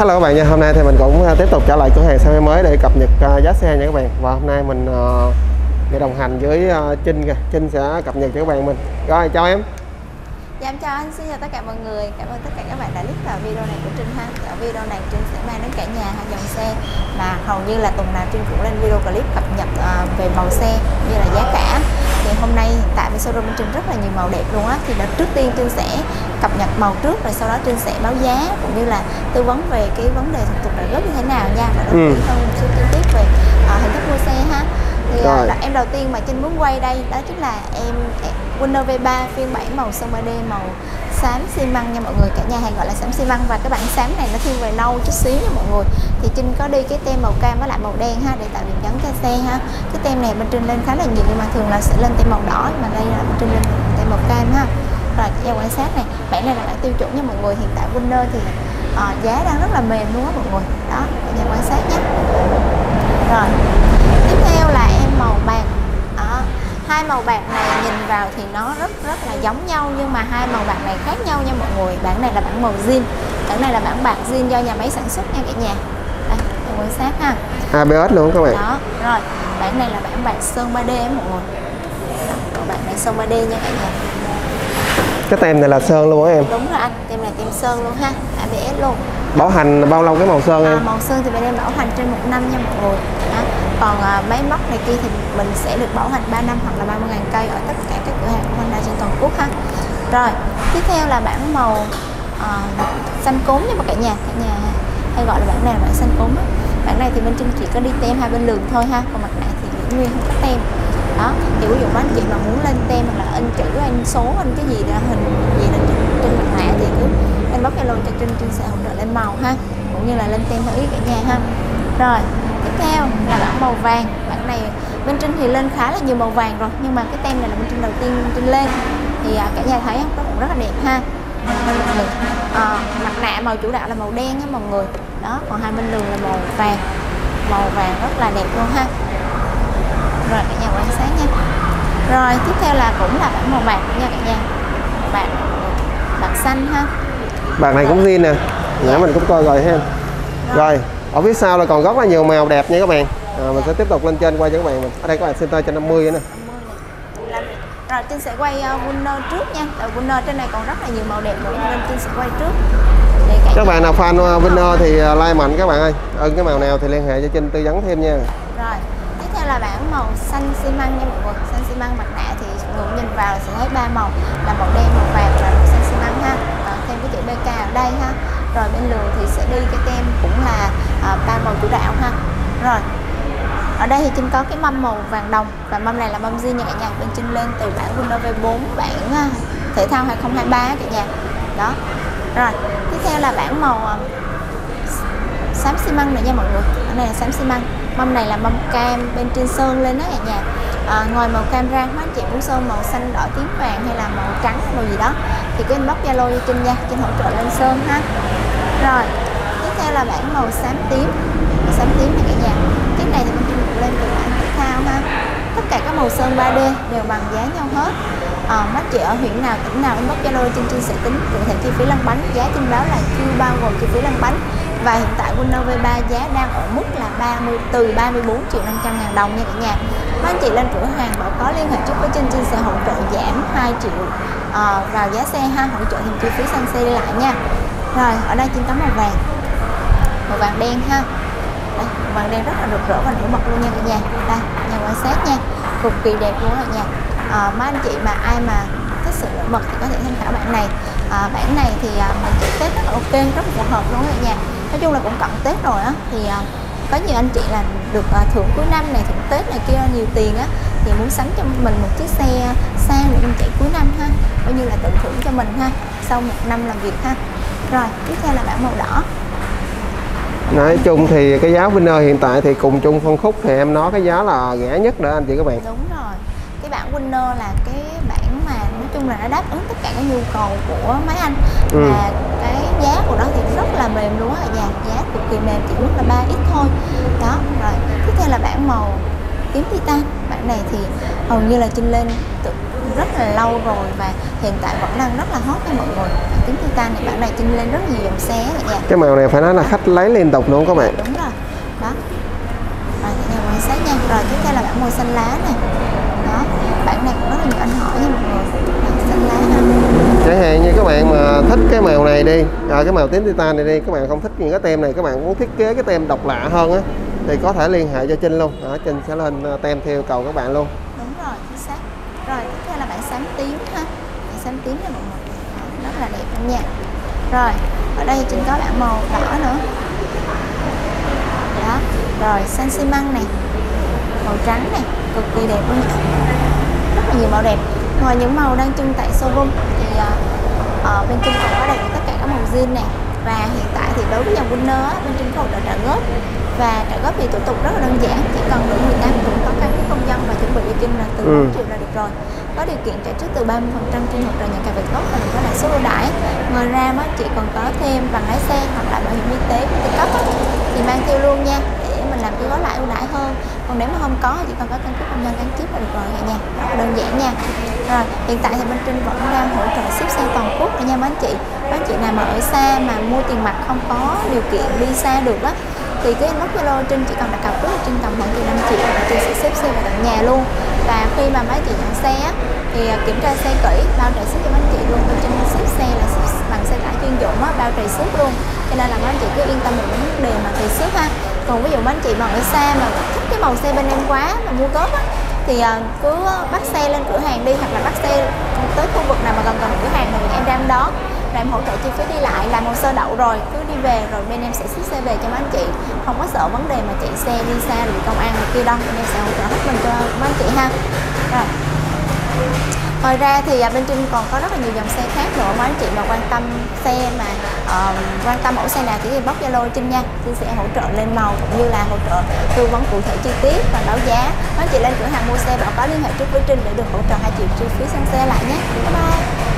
Hello các bạn nha, hôm nay thì mình cũng tiếp tục trở lại cửa hàng xe máy mới để cập nhật giá xe nha các bạn. Và hôm nay mình để đồng hành với Trinh kìa. Trinh sẽ cập nhật cho các bạn mình. Rồi, chào em. Dạ em chào anh, xin chào tất cả mọi người. Cảm ơn tất cả các bạn đã click vào video này của Trinh ha. Ở video này Trinh sẽ mang đến cả nhà hai dòng xe mà hầu như là tuần nào Trinh cũng lên video clip cập nhật về màu xe như là giá cả. Thì hôm nay tại showroom Trinh rất là nhiều màu đẹp luôn á. Thì đợt trước tiên Trinh sẽ cập nhật màu trước, rồi sau đó Trinh sẽ báo giá cũng như là tư vấn về cái vấn đề thủ tục trợ giúp như thế nào nha. Và đó là hơn một số chi tiết về hình thức mua xe ha. Thì em đầu tiên mà Trinh muốn quay đây đó chính là em Winner V3 phiên bản màu sơn 3D, màu xám xi măng nha mọi người. Cả nhà hay gọi là xám xi măng, và cái bản xám này nó thiên về nâu chút xíu nha mọi người. Thì Trinh có đi cái tem màu cam với lại màu đen ha, để tạo điểm nhấn cho xe ha. Cái tem này bên Trinh lên khá là nhiều nhưng mà thường là sẽ lên tem màu đỏ, mà đây là bên Trinh lên tem màu cam ha. Rồi theo quan sát này, bản này là bản tiêu chuẩn nha mọi người. Hiện tại Winner thì giá đang rất là mềm luôn á mọi người. Đó, cả nhà quan sát nhé. Rồi tiếp theo là em màu bạc. Hai màu bạc này nhìn vào thì nó rất là giống nhau, nhưng mà hai màu bạc này khác nhau nha mọi người. Bản này là bản màu zin, bản này là bản bạc zin do nhà máy sản xuất nha cả nhà. Đây, quan sát ha. ABS luôn các bạn. Đó, rồi. Bản này là bản bạc sơn 3D á mọi người. Đó, bản này sơn 3D nha cả nhà. Cái tem này là sơn luôn á em. Đúng rồi anh, tem này tem sơn luôn ha, ABS luôn. Bảo hành bao lâu cái màu sơn em? Màu sơn thì bên em bảo hành trên 1 năm nha mọi người. Đó. Còn máy móc này kia thì mình sẽ được bảo hành 3 năm hoặc là 30.000 cây ở tất cả các cửa hàng của Honda trên toàn quốc ha. Rồi, tiếp theo là bản màu xanh cốm nha cả nhà hay gọi là bản này là bản xanh cốm á. Bản này thì bên Trinh chỉ có đi tem hai bên lường thôi ha, còn mặt này thì giữ nguyên không có tem. Đó, thì ví dụ anh chị mà muốn lên tem hoặc là in chữ, in số, in cái gì đó, hình gì đó trên mặt mã thì cứ anh bóc Zalo cho Trinh sẽ hỗ trợ lên màu ha, cũng như là lên tem theo ý cả nhà ha. Rồi, tiếp theo là bản màu vàng. Bản này bên Trinh thì lên khá là nhiều màu vàng rồi, nhưng mà cái tem này là bên Trinh đầu tiên Trinh lên. Thì cả nhà thấy nó cũng rất là đẹp ha. Mặt nạ màu chủ đạo là màu đen á mọi người. Đó, còn hai bên đường là màu vàng. Màu vàng rất là đẹp luôn ha. Rồi cả nhà quan sát nha. Rồi tiếp theo là cũng là bản màu bạc nha cả nhà. Bạc xanh ha. Bạc này cũng zin nè. Nãy mình cũng coi rồi ha. Rồi. Ở phía sau là còn rất là nhiều màu đẹp nha các bạn. Mình sẽ tiếp tục lên trên quay cho các bạn mình. Ở đây các bạn center trên 50 nữa nè. Rồi Trinh sẽ quay Winner trước nha. Tại Winner trên này còn rất là nhiều màu đẹp nữa nên Trinh sẽ quay trước. Các bạn nào fan Winner thì like mạnh các bạn ơi. Ưng cái màu nào thì liên hệ cho Trinh tư vấn thêm nha. Rồi, tiếp theo là bản màu xanh xi măng nha mọi người. Xanh xi măng, mặt nạ thì người nhìn vào sẽ thấy ba màu là màu đen, màu vàng và màu xanh xi măng ha. Thêm cái chữ BK ở đây ha. Rồi bên lường thì sẽ đi cái tem cũng là ba màu chủ đạo ha. Rồi ở đây thì Trinh có cái mâm màu vàng đồng, và mâm này là mâm zin nha cả nhà. Bên Trinh lên từ bản Windows V4, bản thể thao 2023 cả nhà. Đó. Rồi tiếp theo là bản màu xám xi măng nữa nha mọi người. Ở đây là xám xi măng, mâm này là mâm cam, bên Trinh sơn lên đó cả nhà. Ngoài màu cam ra, mấy anh chị muốn sơn màu xanh, đỏ, tím, vàng hay là màu trắng màu gì đó thì cứ inbox Zalo cho Trinh nha, Trinh hỗ trợ lên sơn ha. Rồi tiếp theo là bản màu xám tím. Màu xám tím này cả nhà, cái này thì bên Trinh cũng lên từ bản thể thao ha. Tất cả các màu sơn 3D đều bằng giá nhau hết. Mấy chị ở huyện nào, tỉnh nào inbox Zalo cho Trinh sẽ tính cụ thể chi phí lăn bánh. Giá Trinh báo là chưa bao gồm chi phí lăn bánh. Và hiện tại Winner V3 giá đang ở mức là 34.500.000 đồng nha cả nhà. Mấy anh chị lên cửa hàng bảo có liên hệ trước với Trinh, Trinh sẽ hỗ trợ giảm 2 triệu vào giá xe ha, hỗ trợ thêm chi phí xăng xe đi lại nha. Rồi ở đây Trinh có màu vàng đen ha. Đây, màu vàng đen rất là rực rỡ và nổi bật luôn nha cả nhà. Đây, nhà quan sát nha, cực kỳ đẹp luôn cả nhà. Mấy anh chị mà ai mà thích sự nổi bật thì có thể tham khảo bản này. Bản này thì mình chị Tết rất là ok, rất phù hợp luôn cả nhà. Nói chung là cũng cận Tết rồi á, thì có nhiều anh chị là được thưởng cuối năm này, thưởng Tết này kia nhiều tiền á, thì muốn sắm cho mình một chiếc xe sang để mình chạy cuối năm ha, coi như là tận thưởng cho mình ha, sau 1 năm làm việc ha. Rồi tiếp theo là bản màu đỏ. Nói chung thì cái giá Winner hiện tại thì cùng chung phân khúc thì em nói cái giá là rẻ nhất đó anh chị các bạn. Đúng rồi, cái bản Winner là cái bản mà nói chung là nó đáp ứng tất cả các nhu cầu của mấy anh. Và cái giá của nó thì rất là mềm luôn á, giá cực kỳ mềm, chỉ mức là 3x thôi. Đó, rồi tiếp theo là bản màu kiếm Titan. Bản này thì hầu như là Trinh lên rất là lâu rồi và hiện tại vẫn đang rất là hot cho mọi người. Kiếm Titan thì bản này Trinh lên rất nhiều dòng xe. Cái màu này phải nói là khách lấy liên tục luôn các bạn. Đúng rồi. Đó. Rồi cái này màu sáng nha. Rồi tiếp theo là bản màu xanh lá này. Đó. Bản này cũng rất là nhiều anh hỏi nha mọi người. Xanh lá này. Chẳng hạn như các bạn mà thích cái màu này đi, cái màu tím Titan này đi, các bạn không thích những cái tem này, các bạn muốn thiết kế cái tem độc lạ hơn á, thì có thể liên hệ cho Trinh luôn. Đó, Trinh sẽ lên tem theo yêu cầu các bạn luôn. Đúng rồi, chính xác. Rồi tiếp theo là bạn xám tím ha, bạn xám tím này mọi người, rất là đẹp luôn nha. Rồi ở đây Trinh có bạn màu đỏ nữa. Đó, rồi xanh xi măng này, màu trắng này, cực kỳ đẹp luôn, rất là nhiều màu đẹp. Ngoài những màu đang trưng tại showroom thì ở bên Trinh còn có đầy tất cả các màu zin này. Và hiện tại thì đối với dòng Winner bên Trinh còn đã trả góp. Và trả góp thì thủ tục rất là đơn giản, chỉ cần đủ 18 tuổi có căn cước công dân và chuẩn bị cho Trinh là từ 4 triệu là được rồi. Có điều kiện trả trước từ 30% trên hợp đồng nhận cả về gốc và có lãi suất ưu đãi. Ngoài ra mới chỉ còn có thêm bằng lái xe hoặc là bảo hiểm y tế của tư cấp thì mang theo luôn nha, để mình làm cái gói lãi ưu đãi hơn. Còn nếu mà không có thì chỉ cần có căn cước công dân gắn chip là được rồi nha, rất là đơn giản nha. Rồi hiện tại thì bên Trinh vẫn đang hỗ trợ ship sang toàn quốc để nha mấy anh chị. Mấy anh chị nào mà ở xa mà mua tiền mặt không có điều kiện đi xa được đó, thì cái inbox Zalo Trinh chỉ cần đặt cọc trước là Trinh tầm khoảng từ 5 triệu và Trinh sẽ ship xe vào tận nhà luôn. Và khi mà mấy chị nhận xe thì kiểm tra xe kỹ, bao trợ ship cho mấy anh chị luôn. Bên Trinh ship xe là ship bằng xe tải chuyên dụng á, bao trợ ship luôn. Cho nên là mấy anh chị cứ yên tâm về những vấn đề mà thì ship ha. Còn ví dụ mấy anh chị mà ở xa mà thích cái màu xe bên em quá mà mua góp á, thì cứ bắt xe lên cửa hàng đi, hoặc là bắt xe tới khu vực nào mà gần cửa hàng thì em đam đó, rồi em hỗ trợ chi phí đi lại, làm hồ sơ đậu rồi cứ đi về, rồi bên em sẽ ship xe về cho mấy anh chị. Không có sợ vấn đề mà chạy xe đi xa rồi công an rồi kia đâu, bên em sẽ hỗ trợ hết mình cho mấy anh chị ha. Rồi ngoài ra thì bên Trinh còn có rất là nhiều dòng xe khác nữa. Mấy anh chị mà quan tâm xe mà quan tâm mẫu xe nào thì inbox Zalo Trinh nha. Trinh sẽ hỗ trợ lên màu cũng như là hỗ trợ tư vấn cụ thể chi tiết và báo giá. Mấy anh chị lên cửa hàng mua xe bảo có liên hệ trước với Trinh để được hỗ trợ 2 triệu chi phí sang xe lại nhé. Bye bye.